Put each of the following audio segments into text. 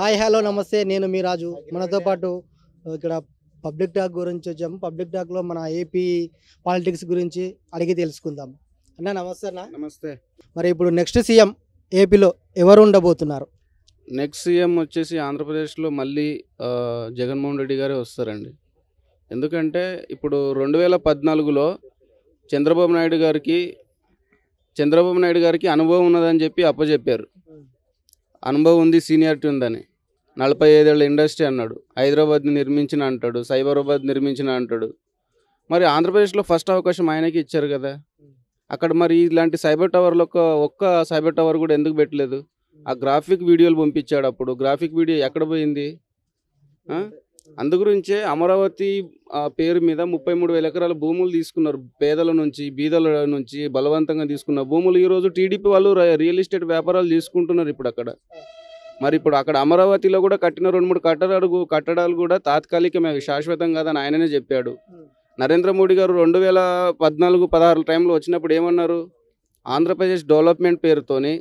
Hi hello नमस्ते नैन मी राजू मन तो पाटू इकड़ा पब्लिक टाक गुरिंचि वच्चाम पब्लिक टाक लो मन एपी पॉलिटिक्स गुरिंचि अडिगि तेलुसुकुंदाम अन्ना नमस्ते ना नमस्ते मरि इप्पुडु नेक्स्ट सीएम एपी लो एवरु उंडबोतुन्नारु నెక్స్ట్ సీఎం వచ్చేసి ఆంధ్రప్రదేశ్లో మళ్ళీ జగన్మోహన్ రెడ్డి గారే వస్తారండి. ఎందుకంటే ఇప్పుడు 2014లో చంద్రబాబు నాయుడు గారికి అనుభవం ఉన్నదని చెప్పి అప్పచెప్పారు. అనుభవం ఉంది, సీనియారిటీ ఉందని. 45 ఏళ్ల ఇండస్ట్రీ అన్నాడు, హైదరాబాద్ని నిర్మించిన అంటాడు, సైబరాబాద్ నిర్మించిన అంటాడు. మరి ఆంధ్రప్రదేశ్లో ఫస్ట్ అవకాశం ఆయనకి ఇచ్చారు కదా. అక్కడ మరి ఇలాంటి సైబర్ టవర్లో ఒక్క సైబర్ టవర్ కూడా ఎందుకు పెట్టలేదు? ఆ గ్రాఫిక్ వీడియోలు పంపించాడు. అప్పుడు గ్రాఫిక్ వీడియో ఎక్కడ పోయింది? అందుగురించే అమరావతి పేరు మీద 33,000 ఎకరాల భూములు తీసుకున్నారు. పేదల నుంచి, బీదల నుంచి బలవంతంగా తీసుకున్న భూములు ఈరోజు టీడీపీ వాళ్ళు రియల్ ఎస్టేట్ వ్యాపారాలు తీసుకుంటున్నారు ఇప్పుడు అక్కడ. మరి ఇప్పుడు అక్కడ అమరావతిలో కూడా కట్టిన 2-3 కట్టడాలు కూడా తాత్కాలికమే, శాశ్వతం కాదని ఆయననే చెప్పాడు. నరేంద్ర మోడీ గారు 2014-16 టైంలో వచ్చినప్పుడు ఏమన్నారు? ఆంధ్రప్రదేశ్ డెవలప్మెంట్ పేరుతోని,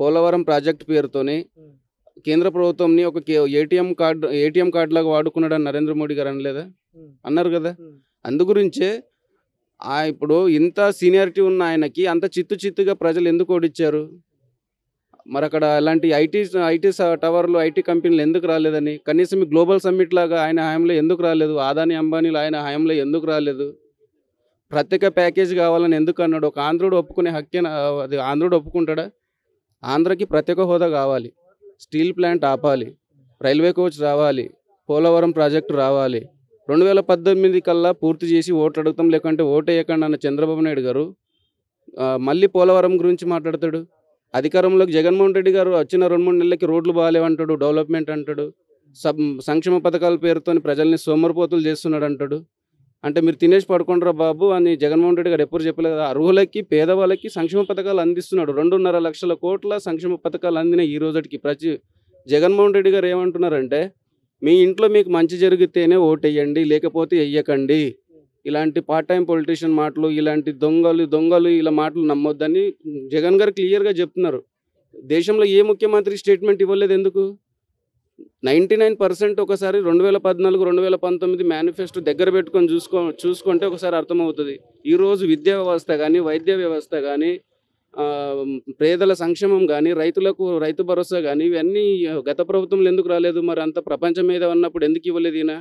పోలవరం ప్రాజెక్ట్ పేరుతోని కేంద్ర ప్రభుత్వంని ఒక ఏటీఎం కార్డు లాగా వాడుకున్నాడని నరేంద్ర మోడీ గారు అనలేదా? అన్నారు కదా. అందుగురించే ఇప్పుడు ఇంత సీనియారిటీ ఉన్న ఆయనకి అంత చిత్తుగా ప్రజలు ఎందుకు ఓడిచ్చారు? మరి అక్కడ అలాంటి ఐటీ టవర్లు, ఐటీ కంపెనీలు ఎందుకు రాలేదని, కనీసం గ్లోబల్ సమ్మిట్ లాగా ఆయన హయాంలో ఎందుకు రాలేదు? అదాని అంబానీలు ఆయన హయాంలో ఎందుకు రాలేదు? ప్రత్యేక ప్యాకేజ్ కావాలని ఎందుకు అన్నాడు? ఒక ఆంధ్రుడు ఒప్పుకునే హక్కేనా? అది ఆంధ్రుడు ఒప్పుకుంటాడా? ఆంధ్రకి ప్రత్యేక హోదా కావాలి, స్టీల్ ప్లాంట్ ఆపాలి, రైల్వే కోచ్ రావాలి, పోలవరం ప్రాజెక్టు రావాలి. 2018 కల్లా పూర్తి చేసి ఓట్లు అడుగుతాం, లేకుంటే ఓటేయకండి అన్న చంద్రబాబు నాయుడు గారు మళ్ళీ పోలవరం గురించి మాట్లాడతాడు. అధికారంలోకి జగన్మోహన్ రెడ్డి గారు వచ్చిన 2-3 నెలలకి రోడ్లు బాగాలేవంటాడు, డెవలప్మెంట్ అంటాడు, సంక్షేమ పథకాల పేరుతో ప్రజల్ని సోమరిపోతులు చేస్తున్నాడు అంటాడు. అంటే మీరు తినేసి పడుకుంటారా బాబు అని జగన్మోహన్ రెడ్డి గారు ఎప్పుడు చెప్పలేదు. అర్హులకి, పేదవాళ్ళకి సంక్షేమ పథకాలు అందిస్తున్నాడు. 2.5 లక్షల కోట్ల సంక్షేమ పథకాలు అందినాయి ఈ రోజుకి. జగన్మోహన్ రెడ్డి గారు ఏమంటున్నారంటే, మీ ఇంట్లో మీకు మంచి జరిగితేనే ఓటేయండి, లేకపోతే వెయ్యకండి. ఇలాంటి పార్ట్ టైం పొలిటీషియన్ మాటలు, ఇలాంటి దొంగలు ఇలా మాటలు నమ్మొద్దని జగన్ గారు క్లియర్గా చెప్తున్నారు. దేశంలో ఏ ముఖ్యమంత్రి స్టేట్మెంట్ ఇవ్వలేదు ఎందుకు? 99% ఒకసారి 2014-2019 మేనిఫెస్టో దగ్గర పెట్టుకొని చూసుకుంటే ఒకసారి అర్థమవుతుంది. ఈరోజు విద్యా వ్యవస్థ కానీ, వైద్య వ్యవస్థ కానీ, పేదల సంక్షేమం కానీ, రైతు భరోసా కానీ, ఇవన్నీ గత ప్రభుత్వంలో ఎందుకు రాలేదు? మరి అంత ప్రపంచం మీద ఉన్నప్పుడు ఎందుకు ఇవ్వలేదు ఈయన?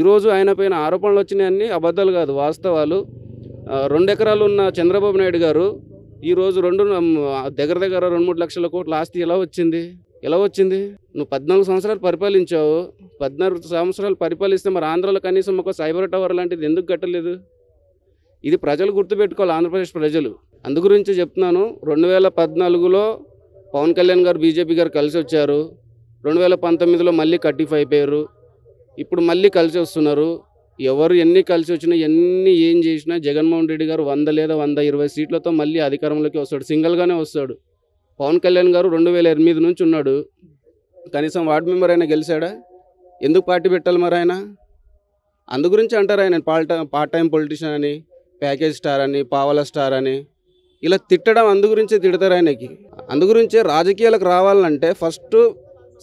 ఈరోజు ఆయన పైన ఆరోపణలు వచ్చినాయన్నీ అబద్ధాలు కాదు, వాస్తవాలు. 2 ఎకరాలు ఉన్న చంద్రబాబు నాయుడు గారు ఈరోజు దగ్గర 2-3 లక్షల కోట్ల ఆస్తి ఎలా వచ్చింది? నువ్వు 14 సంవత్సరాలు పరిపాలించావు. 14 సంవత్సరాలు పరిపాలిస్తే మరి ఆంధ్రాలో కనీసం ఒక సైబర్ టవర్ లాంటిది ఎందుకు కట్టలేదు? ఇది ప్రజలు గుర్తుపెట్టుకోవాలి, ఆంధ్రప్రదేశ్ ప్రజలు. అందుగురించి చెప్తున్నాను. 2014లో పవన్ కళ్యాణ్ గారు, బీజేపీ గారు కలిసి వచ్చారు. 2019లో మళ్ళీ కట్టిఫ్ అయిపోయారు. ఇప్పుడు మళ్ళీ కలిసి వస్తున్నారు. ఎవరు ఎన్ని కలిసి వచ్చినా, ఎన్ని ఏం చేసినా జగన్మోహన్ రెడ్డి గారు 100 లేదా 120 సీట్లతో మళ్ళీ అధికారంలోకి వస్తాడు, సింగిల్గానే వస్తాడు. పవన్ కళ్యాణ్ గారు 2008 నుంచి ఉన్నాడు. కనీసం వార్డు మెంబర్ అయినా గెలిచాడా? ఎందుకు పార్టీ పెట్టాలి మరి ఆయన? అందుగురించి అంటారు ఆయన పార్ట్ టైం పొలిటీషియన్ అని, ప్యాకేజ్ స్టార్ అని, పావల స్టార్ అని ఇలా తిట్టడం. అందుగురించే తిడతారు ఆయనకి. అందుగురించే రాజకీయాలకు రావాలంటే ఫస్ట్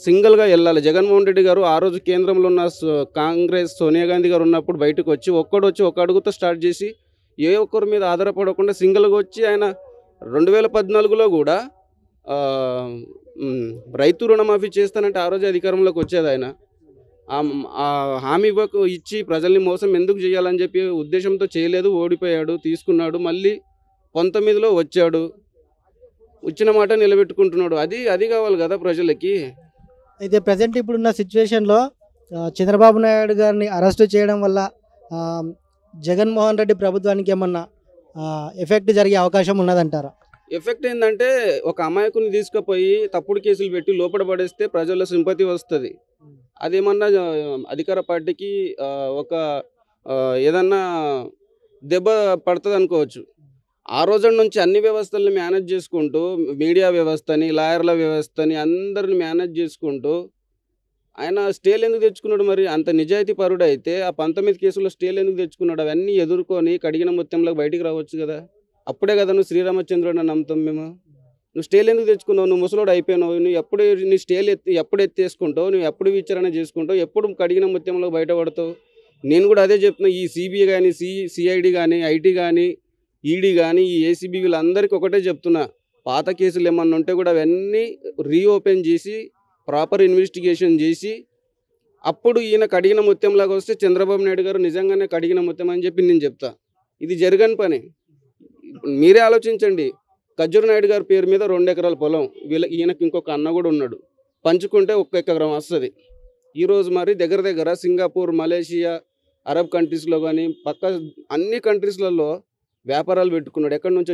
సింగిల్గా వెళ్ళాలి. జగన్మోహన్ రెడ్డి గారు ఆ రోజు కేంద్రంలో ఉన్న కాంగ్రెస్, సోనియా గాంధీ గారు ఉన్నప్పుడు బయటకు వచ్చి ఒక్కడొచ్చి ఒక అడుగుతో స్టార్ట్ చేసి ఏ ఒక్కరి మీద ఆధారపడకుండా సింగిల్గా వచ్చి ఆయన 2014లో కూడా రైతు రుణమాఫీ చేస్తానంటే ఆ రోజు అధికారంలోకి వచ్చేది ఆయన. ఆ హామీ ఇచ్చి ప్రజల్ని మోసం ఎందుకు చేయాలని చెప్పి ఉద్దేశంతో చేయలేదు, ఓడిపోయాడు, తీసుకున్నాడు. మళ్ళీ 19లో వచ్చాడు, వచ్చిన మాట నిలబెట్టుకుంటున్నాడు. అది కావాలి కదా ప్రజలకి. అయితే ప్రజెంట్ ఇప్పుడున్న సిచ్యువేషన్లో చంద్రబాబు నాయుడు గారిని అరెస్టు చేయడం వల్ల జగన్మోహన్ రెడ్డి ప్రభుత్వానికి ఏమన్నా ఎఫెక్ట్ జరిగే అవకాశం ఉన్నదంటారా? ఎఫెక్ట్ ఏంటంటే, ఒక అమాయకుని తీసుకుపోయి తప్పుడు కేసులు పెట్టి లోపల పడేస్తే ప్రజల్లో సింపతి వస్తుంది. అదేమన్నా అధికార పార్టీకి ఒక ఏదన్నా దెబ్బ పడుతుంది అనుకోవచ్చు. ఆ రోజు నుంచి అన్ని వ్యవస్థలను మేనేజ్ చేసుకుంటూ, మీడియా వ్యవస్థని, లాయర్ల వ్యవస్థని, అందరిని మేనేజ్ చేసుకుంటూ ఆయన స్టేలు ఎందుకు తెచ్చుకున్నాడు? మరి అంత నిజాయితీ పరుడు అయితే ఆ 19 కేసుల్లో స్టేలు ఎందుకు తెచ్చుకున్నాడు? అవన్నీ ఎదుర్కొని కడిగిన మొత్తంలో బయటికి రావచ్చు కదా. అప్పుడే కదా నువ్వు శ్రీరామచంద్రుడిని నమ్ముతాం మేము. నువ్వు స్టేల్ ఎందుకు తెచ్చుకున్నావు, నువ్వు ముసలోడు అయిపోయినావు, నువ్వు ఎప్పుడు నీ స్టేల్ ఎప్పుడు ఎత్తేసుకుంటావు, నువ్వు ఎప్పుడు విచారణ చేసుకుంటావు, ఎప్పుడు కడిగిన ముత్యంలో బయటపడతావు. నేను కూడా అదే చెప్తున్నా, ఈ సిబిఐ కానీ సిఐడి కానీ ఐటీ కానీ ఈడీ కానీ ఈ ఏసీబీ వీళ్ళందరికీ ఒకటే చెప్తున్నా, పాత కేసులు ఏమన్నా ఉంటే కూడా అవన్నీ రీఓపెన్ చేసి ప్రాపర్ ఇన్వెస్టిగేషన్ చేసి అప్పుడు ఈయన కడిగిన ముత్యంలాగా వస్తే చంద్రబాబు నాయుడు గారు నిజంగానే కడిగిన ముత్యం అని చెప్పి నేను చెప్తా. ఇది జరగని పని. మీరే ఆలోచించండి, కజ్జూర్ నాయుడు గారి పేరు మీద 2 ఎకరాల పొలం, ఈయనకి ఇంకొక అన్న కూడా ఉన్నాడు, పంచుకుంటే 1 ఎకరం వస్తుంది. ఈరోజు మరి దగ్గర దగ్గర సింగపూర్, మలేషియా, అరబ్ కంట్రీస్లో కానీ పక్క అన్ని కంట్రీస్లలో వ్యాపారాలు పెట్టుకున్నాడు. ఎక్కడి నుంచి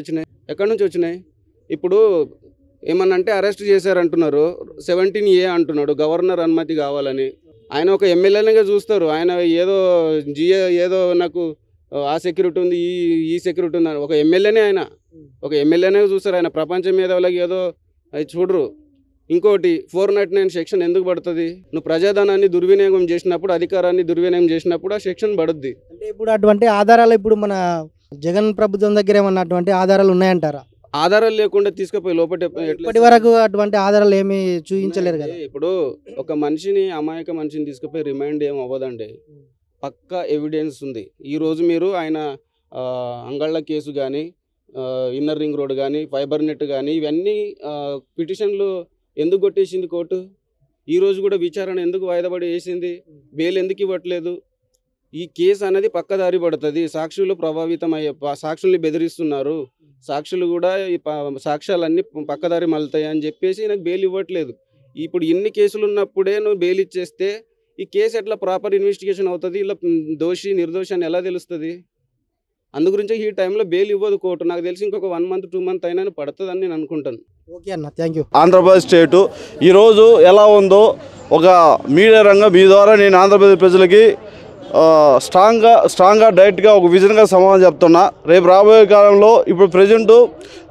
వచ్చినాయి? ఇప్పుడు ఏమన్నంటే అరెస్ట్ చేశారంటున్నారు, 17A అంటున్నాడు, గవర్నర్ అనుమతి కావాలని. ఆయన ఒక ఎమ్మెల్యేనిగా చూస్తారు, ఆయన ఏదో జిఏ ఏదో నాకు ఆ సెక్యూరిటీ ఉంది ఈ సెక్యూరిటీ ఉంది అని ఒక ఎమ్మెల్యేనే చూస్తారు. ఆయన ప్రపంచం మీద వాళ్ళకి ఏదో అది చూడరు. ఇంకోటి 409 సెక్షన్ ఎందుకు పడుతుంది? నువ్వు ప్రజాధనాన్ని దుర్వినియోగం చేసినప్పుడు, అధికారాన్ని దుర్వినియోగం చేసినప్పుడు ఆ సెక్షన్ పడుద్ది. అంటే ఇప్పుడు అటువంటి ఆధారాలు ఇప్పుడు మన జగన్ ప్రభుత్వం దగ్గర ఏమన్నటువంటి ఆధారాలు ఉన్నాయంటారా? ఆధారాలు లేకుండా తీసుకుపోయి లోపల ఇప్పటి వరకు అటువంటి ఆధారాలు ఏమి చూపించలేరు కదా. ఇప్పుడు ఒక మనిషిని, అమాయక మనిషిని తీసుకుపోయి రిమైండ్ ఏమి అవ్వదండి, పక్కా ఎవిడెన్స్ ఉంది. ఈరోజు మీరు ఆయన అంగళ్ళ కేసు కానీ, ఇన్నర్ రింగ్ రోడ్ కానీ, ఫైబర్ నెట్ కానీ ఇవన్నీ పిటిషన్లు ఎందుకు కొట్టేసింది కోర్టు? ఈరోజు కూడా విచారణ ఎందుకు వాయిదాపడి వేసింది? బెయిల్ ఎందుకు ఇవ్వట్లేదు? ఈ కేసు అనేది పక్కదారి పడుతుంది. సాక్షులు ప్రభావితం అయ్యే, సాక్షుల్ని బెదిరిస్తున్నారు, సాక్షులు కూడా ఈ సాక్ష్యాలన్నీ పక్కదారి మళ్తాయి అని చెప్పేసి నాకు బెయిల్ ఇవ్వట్లేదు. ఇప్పుడు ఇన్ని కేసులు ఉన్నప్పుడే నువ్వు బెయిల్ ఇచ్చేస్తే ఈ కేసు ఎట్లా ప్రాపర్ ఇన్వెస్టిగేషన్ అవుతుంది? ఇలా దోషి నిర్దోషి అని ఎలా తెలుస్తుంది? అందుగురించి ఈ టైంలో బెయిల్ ఇవ్వదు కోర్టు. నాకు తెలిసి ఇంకొక 1-2 మంత్ అయినా పడుతుందని నేను అనుకుంటాను. ఓకే అన్న, థ్యాంక్ యూ. ఆంధ్రప్రదేశ్ స్టేటు ఈరోజు ఎలా ఉందో ఒక మీడియా రంగం మీ ద్వారా నేను ఆంధ్రప్రదేశ్ ప్రజలకి స్ట్రాంగ్గా డైరెక్ట్గా ఒక విజన్గా సమాధానం చెప్తున్నా. రేపు రాబోయే కాలంలో ఇప్పుడు ప్రజెంటు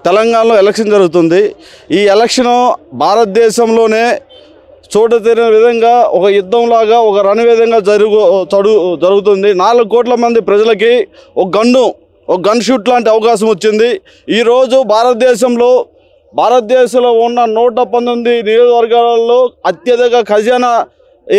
తెలంగాణలో ఎలక్షన్ జరుగుతుంది. ఈ ఎలక్షన్ భారతదేశంలోనే చోట తీరిన విధంగా ఒక యుద్ధంలాగా ఒక రణవేదంగా జరుగుతుంది. 4 కోట్ల మంది ప్రజలకి ఒక గన్ షూట్ లాంటి అవకాశం వచ్చింది. ఈరోజు భారతదేశంలో ఉన్న 119 నియోజకవర్గాలలో అత్యధిక ఖజానా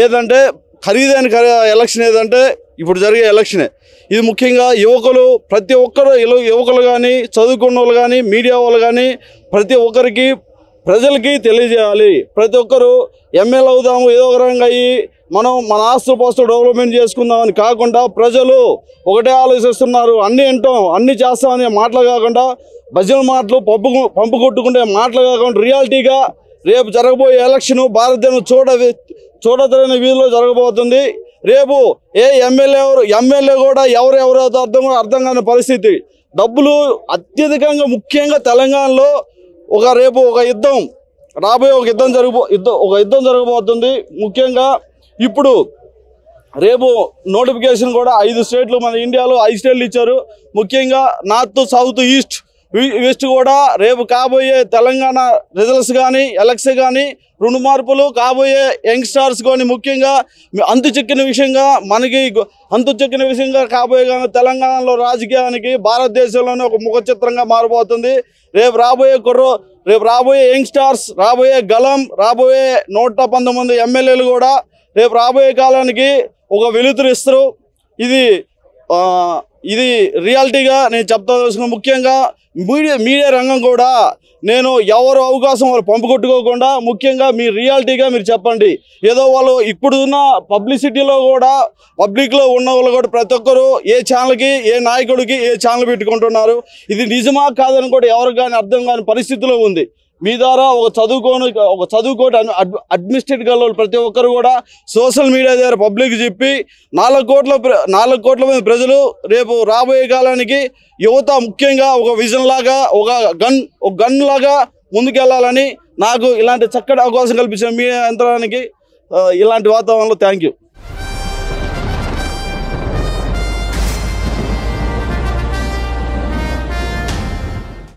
ఏదంటే, ఖరీదైన ఎలక్షన్ ఏదంటే ఇప్పుడు జరిగే ఎలక్షనే. ఇది ముఖ్యంగా యువకులు, ప్రతి ఒక్కరు యువకులు కానీ, చదువుకున్న వాళ్ళు కానీ, మీడియా వాళ్ళు కానీ ప్రతి ఒక్కరికి ప్రజలకి తెలియజేయాలి. ప్రతి ఒక్కరు ఎమ్మెల్యే అవుదాము, ఏదో ఒక రకంగా అయ్యి మనం మన ఆస్తుపాస్తులు డెవలప్మెంట్ చేసుకుందామని కాకుండా ప్రజలు ఒకటే ఆలోచిస్తున్నారు. అన్నీ వింటాం, అన్నీ చేస్తామనే మాటలు కాకుండా, భజన మాటలు, పంపు కొట్టుకుంటే మాటలు కాకుండా రియాలిటీగా రేపు జరగబోయే ఎలక్షన్ భారతదేశం చూడతరని వీధిలో జరగబోతుంది. రేపు ఎమ్మెల్యే కూడా ఎవరెవరో అర్థం కాని పరిస్థితి. డబ్బులు అత్యధికంగా, ముఖ్యంగా తెలంగాణలో రేపు ఒక యుద్ధం జరగబోతుంది. ముఖ్యంగా ఇప్పుడు రేపు నోటిఫికేషన్ కూడా 5 స్టేట్లు మన ఇండియాలో 5 స్టేట్లు ఇచ్చారు. ముఖ్యంగా నార్త్, సౌత్, ఈస్ట్ కూడా రేపు కాబోయే తెలంగాణ రిజల్ట్స్ కానీ, ఎలక్షన్ కానీ 2 మార్పులు కాబోయే యంగ్స్టార్స్ కానీ, ముఖ్యంగా అంతు చిక్కిన విషయంగా కాబోయే కానీ తెలంగాణలో రాజకీయానికి భారతదేశంలోనే ఒక ముఖ చిత్రంగా మారబోతుంది. రేపు రాబోయే యంగ్స్టార్స్, రాబోయే గలం, రాబోయే 119 ఎమ్మెల్యేలు కూడా రేపు రాబోయే కాలానికి ఒక వెలుతురు ఇస్తారు. ఇది రియాలిటీగా నేను చెప్తా తెలుసుకున్న. ముఖ్యంగా మీడియా రంగం కూడా నేను ఎవరు అవకాశం వాళ్ళు పంపుకొట్టుకోకుండా ముఖ్యంగా మీ రియాలిటీగా మీరు చెప్పండి. ఏదో వాళ్ళు ఇప్పుడున్న పబ్లిసిటీలో కూడా, పబ్లిక్లో ఉన్న వాళ్ళు కూడా ప్రతి ఒక్కరు ఏ ఛానల్కి, ఏ నాయకుడికి ఏ ఛానల్ పెట్టుకుంటున్నారు. ఇది నిజమా కాదని కూడా ఎవరికి కానీ అర్థం కాని పరిస్థితిలో ఉంది. మీ ద్వారా ఒక చదువుకోని అడ్మినిస్ట్రేట్ గల ప్రతి ఒక్కరు కూడా సోషల్ మీడియా ద్వారా పబ్లిక్ చెప్పి 4 కోట్ల మంది ప్రజలు రేపు రాబోయే కాలానికి యువత ముఖ్యంగా ఒక విజన్ లాగా, ఒక గన్ లాగా ముందుకెళ్లాలని నాకు ఇలాంటి చక్కటి అవకాశం కల్పించిన మీ యంత్రానికి ఇలాంటి వాతావరణంలో థ్యాంక్ యూ.